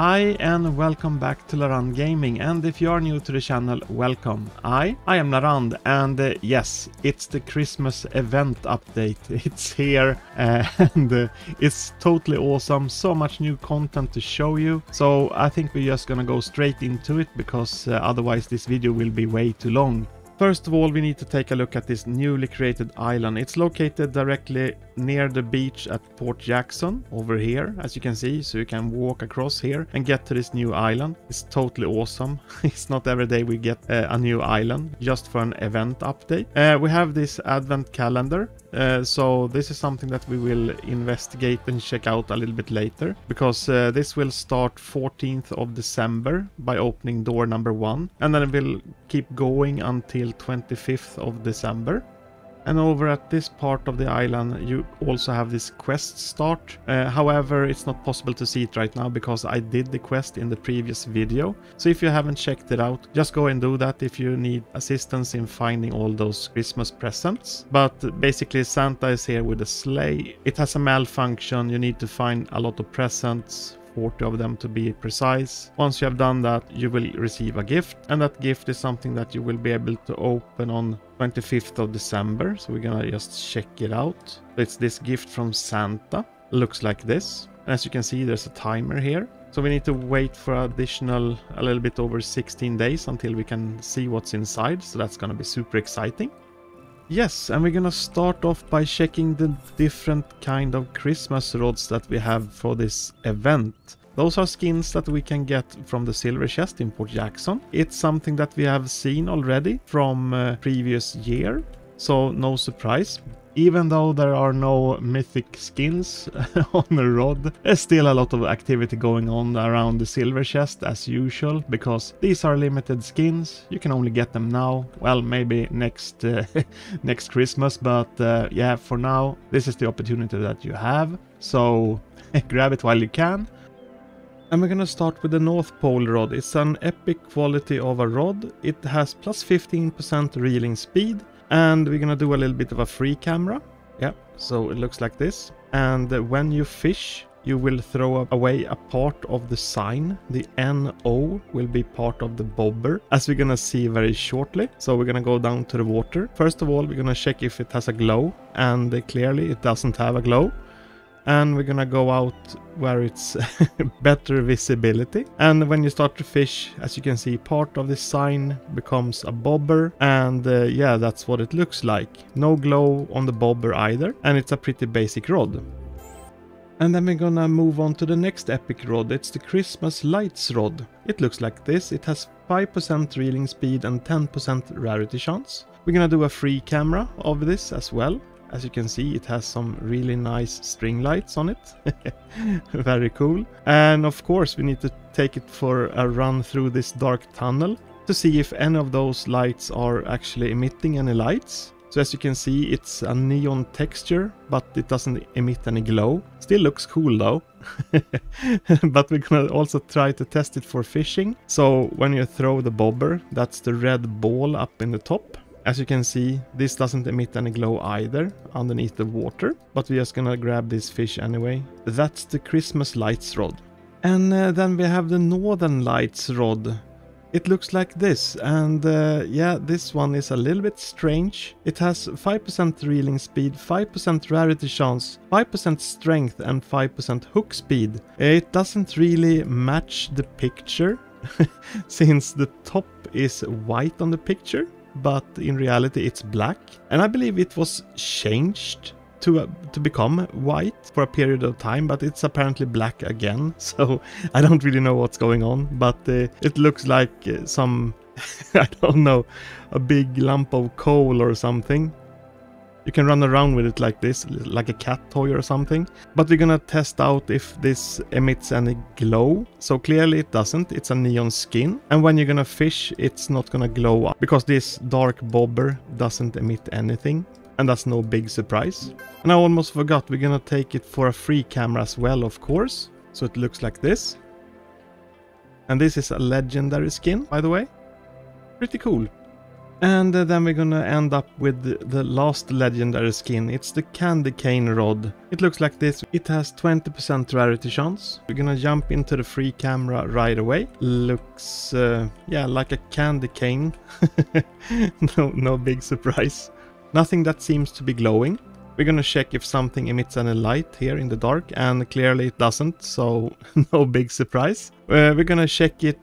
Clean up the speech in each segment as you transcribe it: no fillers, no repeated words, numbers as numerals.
Hi and welcome back to Larand Gaming, and if you are new to the channel, welcome. I am Larand, and yes, it's the Christmas event update. It's here and it's totally awesome. So much new content to show you. So I think we're just gonna go straight into it because otherwise this video will be way too long. First of all, we need to take a look at this newly created island. It's located directly near the beach at Port Jackson over here, as you can see. So you can walk across here and get to this new island. It's totally awesome. It's not every day we get a new island just for an event update. We have this advent calendar. So this is something that we will investigate and check out a little bit later, because this will start 14th of December by opening door number 1, and then it will keep going until 25th of December. And over at this part of the island you also have this quest start. However, it's not possible to see it right now because I did the quest in the previous video. So if you haven't checked it out, just go and do that if you need assistance in finding all those Christmas presents. But basically Santa is here with a sleigh. It has a malfunction. You need to find a lot of presents, 40 of them to be precise. Once you have done that, you will receive a gift, and that gift is something that you will be able to open on 25th of December, so we're gonna just check it out. It's this gift from Santa. Looks like this. And as you can see, there's a timer here. So we need to wait for additional a little bit over 16 days until we can see what's inside. So that's gonna be super exciting. Yes, and we're gonna start off by checking the different kind of Christmas rods that we have for this event. Those are skins that we can get from the silver chest in Port Jackson. It's something that we have seen already from previous year, so no surprise. Even though there are no mythic skins on the rod, there's still a lot of activity going on around the silver chest as usual, because these are limited skins. You can only get them now. Well, maybe next next Christmas, but yeah, for now this is the opportunity that you have, so grab it while you can. And we're gonna start with the Northpole Rod. It's an epic quality of a rod. It has plus 15% reeling speed. And we're gonna do a little bit of a free camera. Yeah, so it looks like this. And when you fish, you will throw away a part of the sign. The NO will be part of the bobber, as we're gonna see very shortly. So we're gonna go down to the water. First of all, we're gonna check if it has a glow. And clearly it doesn't have a glow. And we're gonna go out where it's better visibility. And when you start to fish, as you can see, part of the sign becomes a bobber. And yeah, that's what it looks like. No glow on the bobber either. And it's a pretty basic rod. And then we're gonna move on to the next epic rod. It's the Christmas Lights Rod. It looks like this. It has 5% reeling speed and 10% rarity chance. We're gonna do a free camera of this as well. As you can see, it has some really nice string lights on it. Very cool. And of course, we need to take it for a run through this dark tunnel to see if any of those lights are actually emitting any lights. So as you can see, it's a neon texture, but it doesn't emit any glow. Still looks cool though. But we're gonna also try to test it for fishing. So when you throw the bobber, that's the red ball up in the top. As you can see, this doesn't emit any glow either underneath the water, but we're just gonna grab this fish anyway. That's the Christmas Lights Rod. And then we have the Northern Lights Rod. It looks like this, and yeah, this one is a little bit strange. It has 5% reeling speed, 5% rarity chance, 5% strength and 5% hook speed. It doesn't really match the picture, since the top is white on the picture. But in reality it's black, and I believe it was changed to become white for a period of time, but it's apparently black again, so I don't really know what's going on, but it looks like some, I don't know, a big lump of coal or something. You can run around with it like this, like a cat toy or something. But we're gonna test out if this emits any glow. So clearly it doesn't, it's a neon skin. And when you're gonna fish, it's not gonna glow up, because this dark bobber doesn't emit anything. And that's no big surprise. And I almost forgot, we're gonna take it for a free camera as well, of course. So it looks like this. And this is a legendary skin, by the way. Pretty cool. And then we're gonna end up with the last legendary skin. It's the Candy Cane Rod. It looks like this. It has 20% rarity chance. We're gonna jump into the free camera right away. Looks, yeah, like a candy cane. No big surprise. Nothing that seems to be glowing. We're gonna check if something emits any light here in the dark, and clearly it doesn't, so no big surprise. We're gonna check it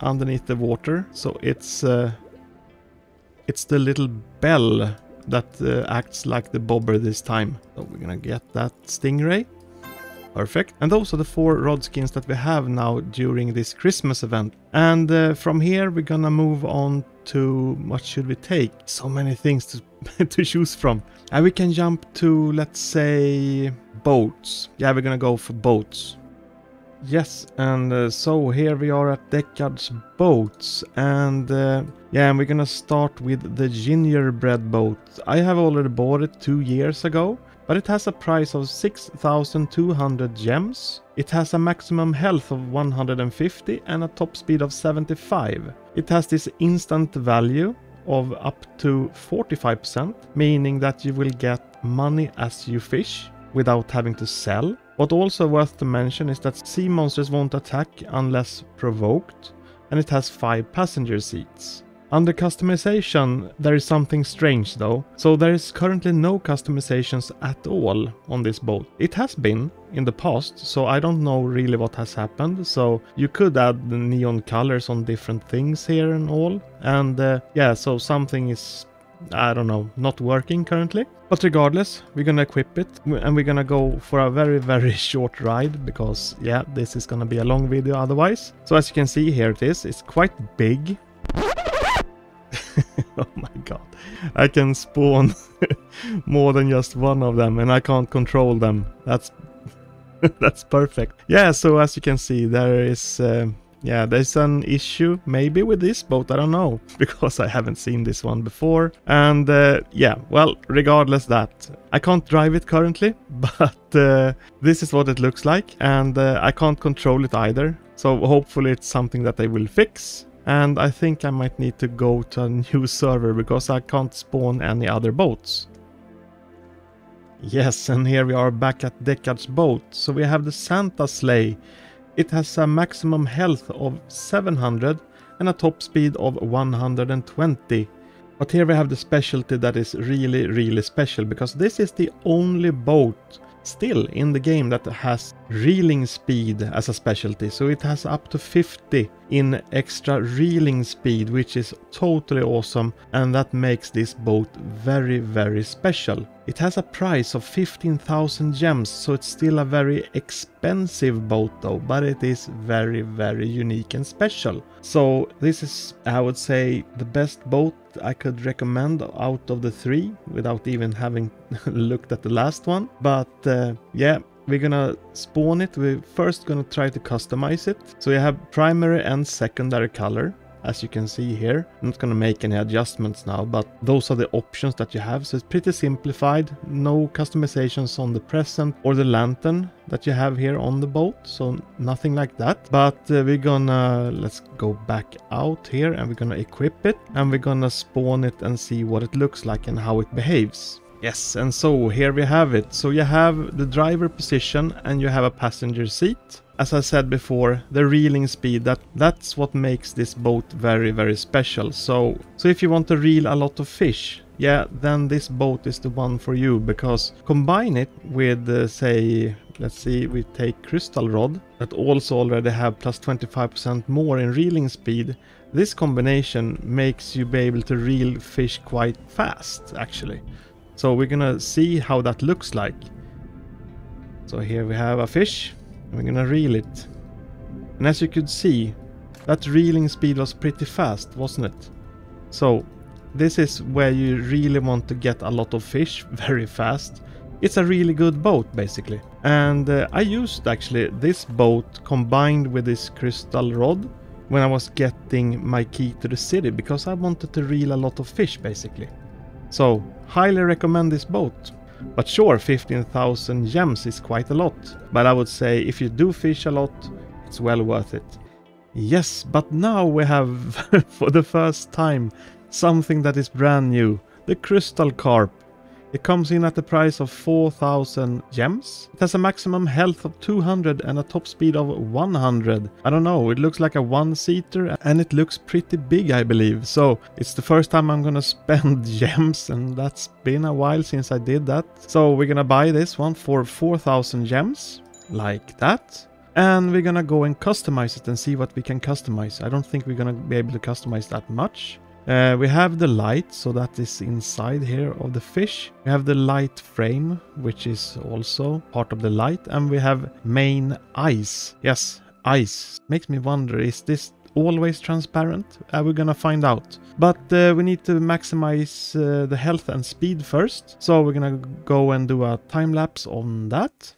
underneath the water, so it's the little bell that acts like the bobber this time. So we're gonna get that stingray. Perfect. And those are the 4 rod skins that we have now during this Christmas event. And from here we're gonna move on to what should we take? So many things to choose from. And we can jump to, let's say, boats. Yeah, we're gonna go for boats. Yes, and so here we are at Deckard's Boats, and yeah, and we're gonna start with the Gingerbread Boat. I have already bought it 2 years ago, but it has a price of 6,200 gems. It has a maximum health of 150 and a top speed of 75. It has this instant value of up to 45%, meaning that you will get money as you fish without having to sell. What's also worth to mention is that sea monsters won't attack unless provoked, and it has 5 passenger seats. Under customization, there is something strange though, so there is currently no customizations at all on this boat. It has been in the past, so I don't know really what has happened, so you could add the neon colors on different things here and all, and yeah, so something is, I don't know, not working currently. But regardless, we're gonna equip it, and we're gonna go for a very short ride, because yeah, this is gonna be a long video otherwise. So as you can see, here it is. It's quite big. Oh my god, I can spawn more than just one of them, and I can't control them. That's that's perfect. Yeah, so as you can see, there is yeah, there's an issue maybe with this boat, I don't know, because I haven't seen this one before. And yeah, well, regardless that, I can't drive it currently, but this is what it looks like, and I can't control it either. So hopefully it's something that they will fix. And I think I might need to go to a new server, because I can't spawn any other boats. Yes, and here we are back at Deckard's Boat. So we have the Santa Sleigh. It has a maximum health of 700 and a top speed of 120. But here we have the specialty that is really special, because this is the only boat still in the game that has reeling speed as a specialty. So it has up to 50 in extra reeling speed, which is totally awesome, and that makes this boat very special. It has a price of 15,000 gems, so it's still a very expensive boat though, but it is very unique and special. So this is, I would say, the best boat I could recommend out of the 3, without even having looked at the last one. But yeah, we're gonna spawn it. We're first gonna try to customize it. So you have primary and secondary color, as you can see here. I'm not gonna make any adjustments now, but those are the options that you have. So it's pretty simplified. No customizations on the present or the lantern that you have here on the boat, so nothing like that. But we're gonna, let's go back out here, and we're gonna equip it, and we're gonna spawn it and see what it looks like and how it behaves. Yes, and so here we have it. So you have the driver position, and you have a passenger seat. As I said before, the reeling speed, that's what makes this boat very special. So if you want to reel a lot of fish, yeah, then this boat is the one for you, because combine it with, say, let's see, we take Crystal Rod, that also already have plus 25% more in reeling speed. This combination makes you be able to reel fish quite fast, actually. So we're gonna see how that looks like. So here we have a fish, and we're gonna reel it. And as you could see, that reeling speed was pretty fast, wasn't it? So this is where you really want to get a lot of fish very fast. It's a really good boat, basically. And I used actually this boat combined with this Crystal Rod when I was getting my key to the city, because I wanted to reel a lot of fish, basically. So, highly recommend this boat. But sure, 15,000 gems is quite a lot. But I would say if you do fish a lot, it's well worth it. Yes, but now we have, for the first time, something that is brand new, the Crystal Carp. It comes in at the price of 4,000 gems. It has a maximum health of 200 and a top speed of 100. I don't know, it looks like a one-seater and it looks pretty big, I believe. So it's the first time I'm gonna spend gems, and that's been a while since I did that. So we're gonna buy this one for 4,000 gems, like that. And we're gonna go and customize it and see what we can customize. I don't think we're gonna be able to customize that much. We have the light, so that is inside here of the fish. We have the light frame, which is also part of the light, and we have main ice. Yes, ice. Makes me wonder, is this always transparent? We're gonna find out. But we need to maximize the health and speed first. So we're gonna go and do a time lapse on that.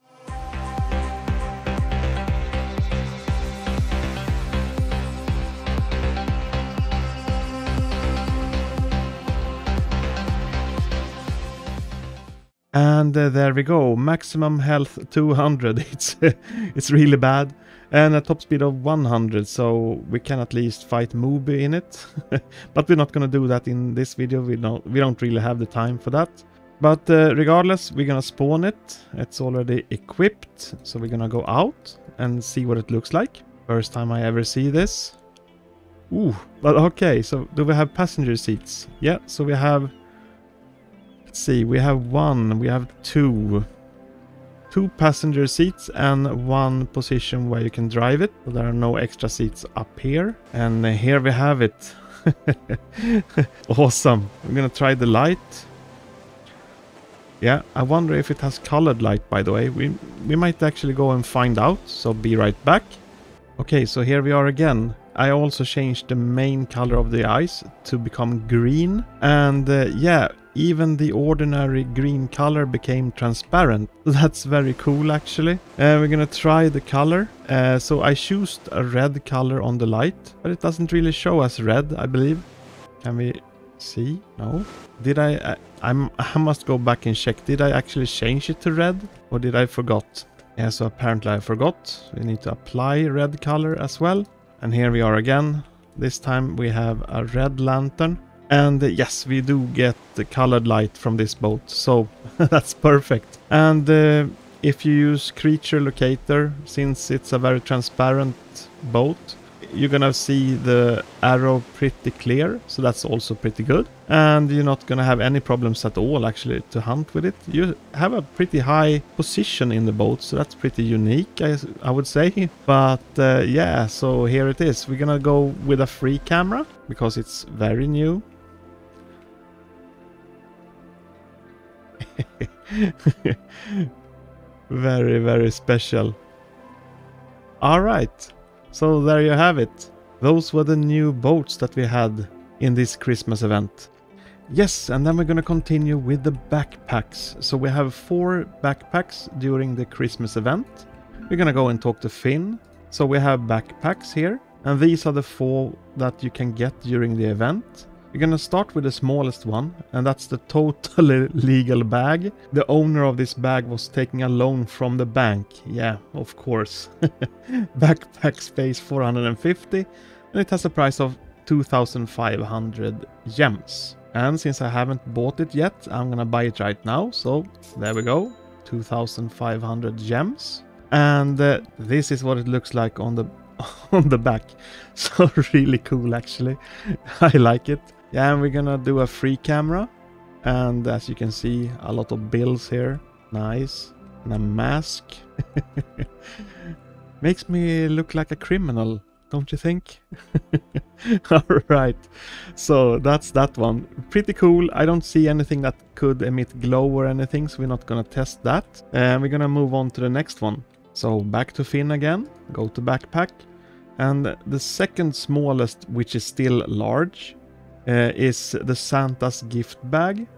And there we go, maximum health 200, it's really bad, and a top speed of 100, so we can at least fight Mooby in it. But we're not gonna do that in this video, we don't really have the time for that. But regardless, we're gonna spawn it. It's already equipped, so we're gonna go out and see what it looks like. First time I ever see this. Ooh, but okay, so do we have passenger seats? Yeah, so we have... Let's see, we have one, we have two passenger seats and one position where you can drive it. So there are no extra seats up here, and here we have it. Awesome. We're gonna try the light. Yeah, I wonder if it has colored light, by the way. We might actually go and find out, so be right back. Okay, so here we are again. I also changed the main color of the ice to become green, and yeah, even the ordinary green color became transparent. That's very cool, actually. We're gonna try the color. So I chose a red color on the light, but it doesn't really show as red, I believe. Can we see? No. Did I must go back and check. Did I actually change it to red, or did I forgot? Yeah, so apparently I forgot. We need to apply red color as well. And here we are again. This time we have a red lantern. And yes, we do get the colored light from this boat, so that's perfect. And if you use creature locator, since it's a very transparent boat, you're gonna see the arrow pretty clear, so that's also pretty good. And you're not gonna have any problems at all, actually, to hunt with it. You have a pretty high position in the boat, so that's pretty unique, I would say. But yeah, so here it is. We're gonna go with a free camera, because it's very new. Very, very special. All right, so there you have it. Those were the new boats that we had in this Christmas event. Yes, and then we're gonna continue with the backpacks. So we have 4 backpacks during the Christmas event. We're gonna go and talk to Finn. So we have backpacks here, and these are the 4 that you can get during the event. You're gonna start with the smallest one, and that's the Totally Legal Bag. The owner of this bag was taking a loan from the bank. Yeah, of course. Backpack space 450, and it has a price of 2,500 gems. And since I haven't bought it yet, I'm gonna buy it right now. So there we go, 2,500 gems. And this is what it looks like on the back. So really cool, actually. I like it. Yeah, and we're gonna do a free camera, and as you can see, a lot of bills here. Nice. And a mask. Makes me look like a criminal, don't you think? All right, so that's that one. Pretty cool. I don't see anything that could emit glow or anything, so we're not gonna test that. And we're gonna move on to the next one. So back to Finn again, go to backpack, and the second smallest, which is still large, is the Santa's Gift Bag.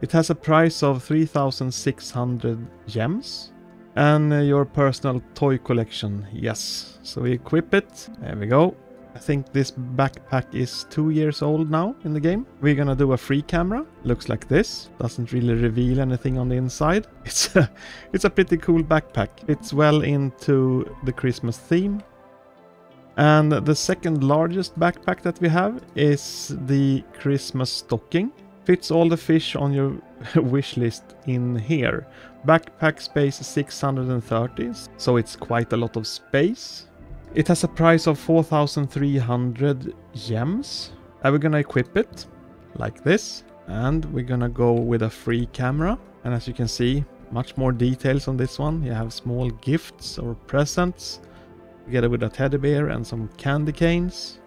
It has a price of 3,600 gems, and your personal toy collection. Yes, so we equip it. There we go. I think this backpack is 2 years old now in the game. We're gonna do a free camera. Looks like this. Doesn't really reveal anything on the inside. It's a pretty cool backpack. It's well into the Christmas theme. And the second largest backpack that we have is the Christmas Stocking. Fits all the fish on your wish list in here. Backpack space 630, so it's quite a lot of space. It has a price of 4,300 gems. And we're gonna equip it like this. And we're gonna go with a free camera. And as you can see, much more details on this one. You have small gifts or presents, together with a teddy bear and some candy canes.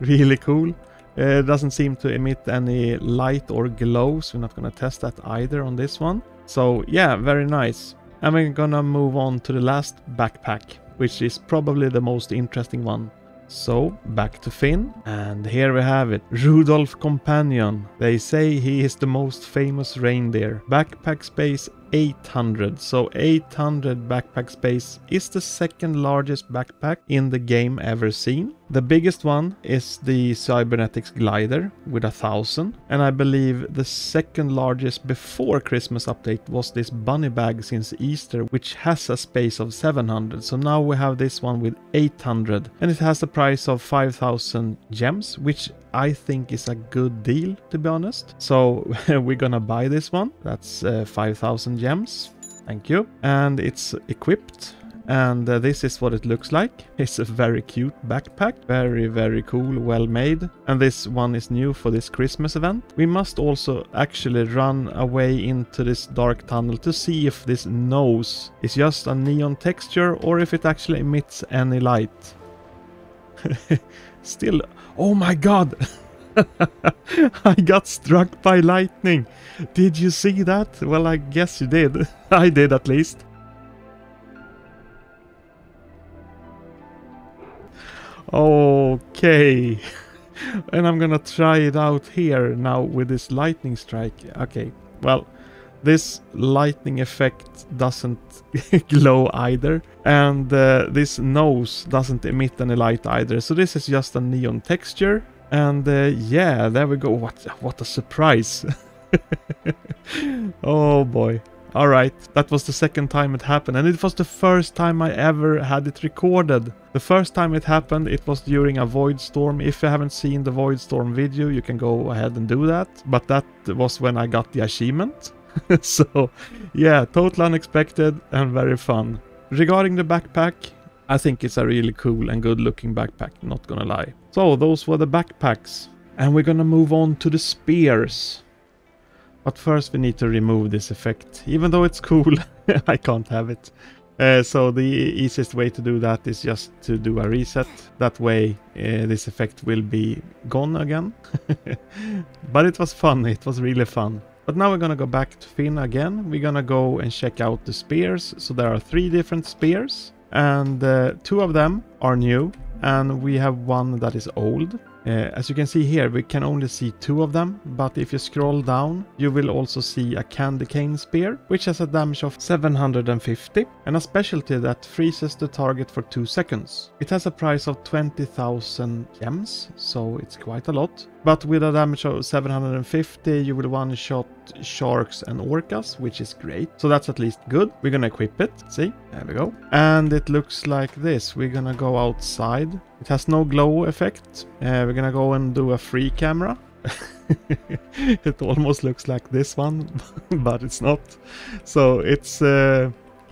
Really cool. It doesn't seem to emit any light or glow, so we're not going to test that either on this one. So yeah, very nice. And we're going to move on to the last backpack, which is probably the most interesting one. So back to Finn, and here we have it. Rudolf Companion. They say he is the most famous reindeer. Backpack space 800. So 800 backpack space is the second largest backpack in the game ever seen. The biggest one is the Cybernetics Glider with 1,000. And I believe the second largest before Christmas update was this bunny bag since Easter, which has a space of 700. So now we have this one with 800. And it has a price of 5,000 gems, which I think is a good deal, to be honest. So we're gonna buy this one. That's 5,000 gems. Thank you. And it's equipped. And this is what it looks like. It's a very cute backpack. Very, very cool, well made. And this one is new for this Christmas event. We must also actually run away into this dark tunnel to see if this nose is just a neon texture or if it actually emits any light. Still, oh my god! I got struck by lightning. Did you see that? Well, I guess you did. I did, at least. Okay. And I'm gonna try it out here now with this lightning strike. Okay, well, this lightning effect doesn't glow either, and this nose doesn't emit any light either, so this is just a neon texture. And yeah, there we go. What a surprise. Oh boy. All right, that was the second time it happened, and it was the first time I ever had it recorded. The first time it happened, it was during a void storm. If you haven't seen the void storm video, you can go ahead and do that, but that was when I got the achievement. So yeah, totally unexpected and very fun. Regarding the backpack, I think it's a really cool and good looking backpack, not gonna lie. So those were the backpacks, and we're gonna move on to the spears. But first we need to remove this effect. Even though it's cool, I can't have it. So the easiest way to do that is just to do a reset. That way this effect will be gone again. But it was fun, it was really fun. But now we're gonna go back to Finn again. We're gonna go and check out the spears. So there are 3 different spears, and 2 of them are new, and we have one that is old. As you can see here, we can only see 2 of them, but if you scroll down, you will also see a Candy Cane Spear, which has a damage of 750 and a specialty that freezes the target for 2 seconds. It has a price of 20,000 gems, so it's quite a lot. But with a damage of 750, you will one-shot sharks and orcas, which is great. So that's at least good. We're gonna equip it. See? There we go. And it looks like this. We're gonna go outside. It has no glow effect. We're gonna go and do a free camera. It almost looks like this one, but it's not. So it's...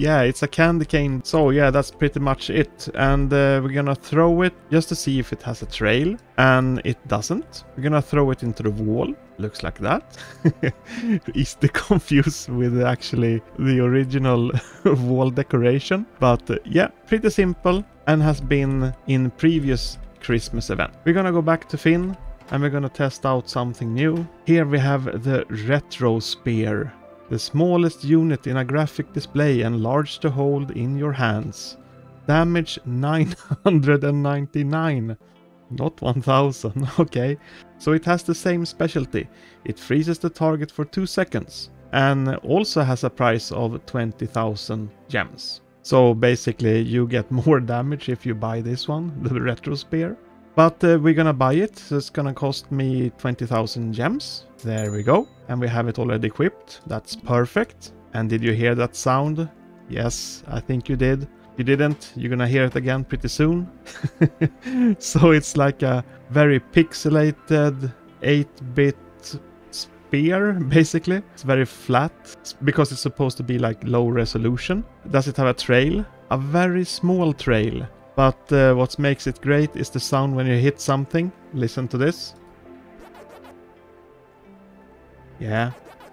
yeah, it's a candy cane. So yeah, that's pretty much it. And we're gonna throw it just to see if it has a trail. And it doesn't. We're gonna throw it into the wall. Looks like that. Easily confused with actually the original wall decoration. But yeah, pretty simple. And has been in previous Christmas event. We're gonna go back to Finn. And we're gonna test out something new. Here we have the Retro Spear. The smallest unit in a graphic display and large to hold in your hands. Damage 999. Not 1000, okay. So it has the same specialty. It freezes the target for 2 seconds. And also has a price of 20,000 gems. So basically you get more damage if you buy this one, the Retro Spear. But we're gonna buy it, so it's gonna cost me 20,000 gems. There we go. And we have it already equipped. That's perfect. And did you hear that sound? Yes, I think you did. you didn't, you're gonna hear it again pretty soon. So it's like a very pixelated 8-bit spear, basically. It's very flat because it's supposed to be like low resolution. Does it have a trail? A very small trail. But what makes it great is the sound when you hit something. Listen to this. Yeah,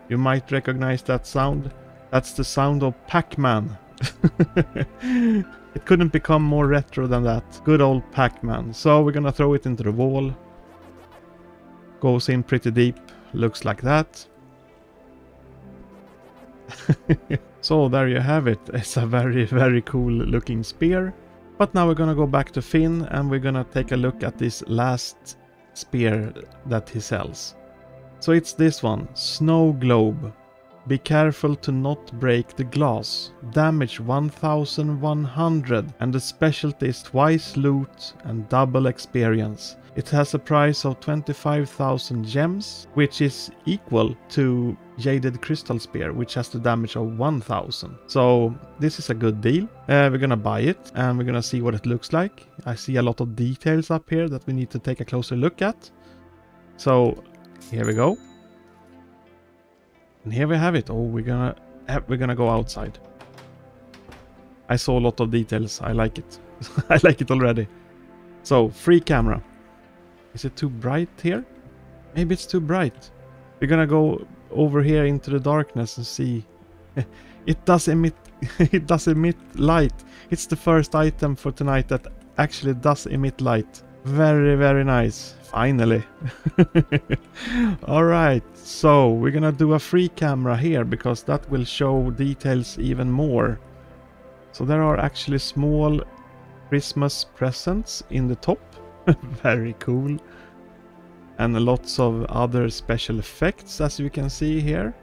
you might recognize that sound. That's the sound of Pac-Man. It couldn't become more retro than that. Good old Pac-Man. So we're gonna throw it into the wall. Goes in pretty deep. Looks like that. So there you have it. It's a very, very cool looking spear. But now we're gonna go back to Finn and we're gonna take a look at this last spear that he sells. So it's this one, Snow Globe. Be careful to not break the glass. Damage 1100 and the specialty is twice loot and double experience. It has a price of 25,000 gems, which is equal to Jaded Crystal Spear, which has the damage of 1000. So this is a good deal. We're gonna buy it and we're gonna see what it looks like. I see a lot of details up here that we need to take a closer look at. So here we go. And here we have it. Oh, we're gonna go outside. I saw a lot of details. I like it. I like it already. So, free camera. Is it too bright here? Maybe it's too bright. We're gonna go over here into the darkness and see. It does emit it does emit light. It's the first item for tonight that actually does emit light. Very, very nice. Finally. Alright, so we're gonna do a free camera here because that will show details even more. So there are actually small Christmas presents in the top. Very cool. And lots of other special effects, as you can see here.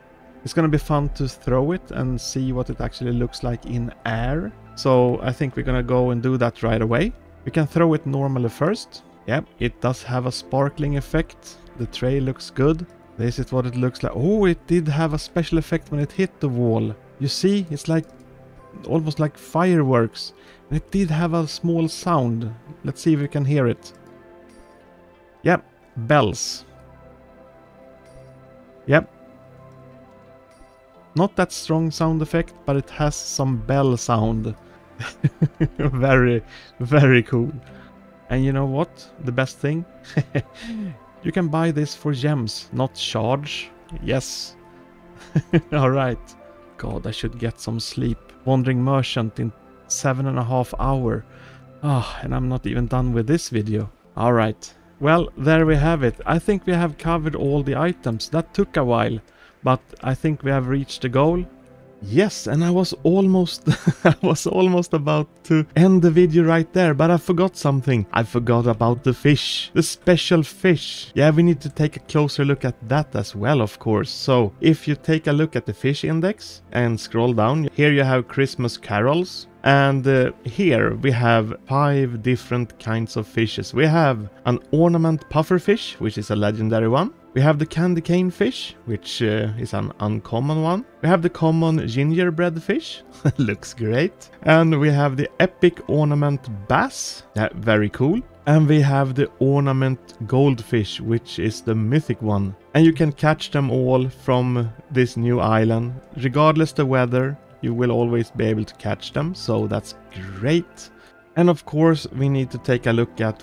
It's gonna be fun to throw it and see what it actually looks like in air. So I think we're gonna go and do that right away. We can throw it normally first. Yep, it does have a sparkling effect. The tray looks good. This is what it looks like. Oh, it did have a special effect when it hit the wall. You see, it's like almost like fireworks. And it did have a small sound. Let's see if we can hear it. Yep, bells. Yep. Not that strong sound effect, but it has some bell sound. Very, very cool. And you know what? The best thing? You can buy this for gems, not shards. Yes. Alright. God, I should get some sleep. Wandering merchant in 7.5 hours. Oh, and I'm not even done with this video. Alright. Well, there we have it. I think we have covered all the items. That took a while. But I think we have reached the goal. Yes, and I was almost about to end the video right there, but I forgot something. I forgot about the fish, the special fish. Yeah, we need to take a closer look at that as well, of course. So if you take a look at the fish index and scroll down, here you have Christmas carols. And here we have 5 different kinds of fishes. We have an ornament pufferfish, which is a legendary one. We have the candy cane fish, which is an uncommon one. We have the common gingerbread fish. Looks great. And we have the epic ornament bass. Yeah, very cool. And we have the ornament goldfish, which is the mythic one. And you can catch them all from this new island. Regardless the weather, you will always be able to catch them. So that's great. And of course, we need to take a look at,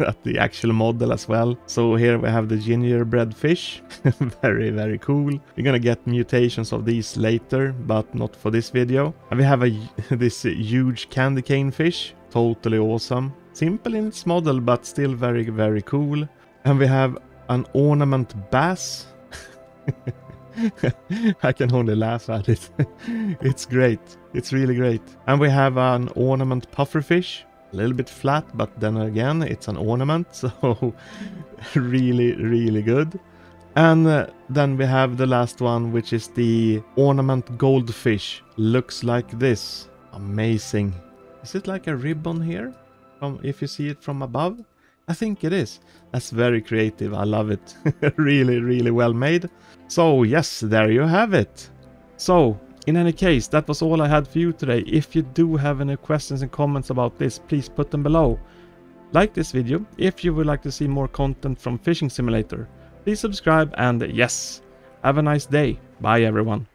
at the actual model as well. So here we have the gingerbread fish. Very, very cool. We're gonna get mutations of these later, but not for this video. And we have this huge candy cane fish. Totally awesome. Simple in its model, but still very, very cool. And we have an ornament bass. I can only laugh at it. It's great. It's really great. And we have an ornament pufferfish. A little bit flat, but then again, it's an ornament. So really, really good. And then we have the last one, which is the ornament goldfish. Looks like this. Amazing. Is it like a ribbon here? If you see it from above? I think it is. That's very creative. I love it. Really, really well made. So yes, there you have it. So In any case, that was all I had for you today. If you do have any questions and comments about this, please put them below. Like this video if you would like to see more content from Fishing Simulator. Please subscribe and yes, have a nice day. Bye everyone.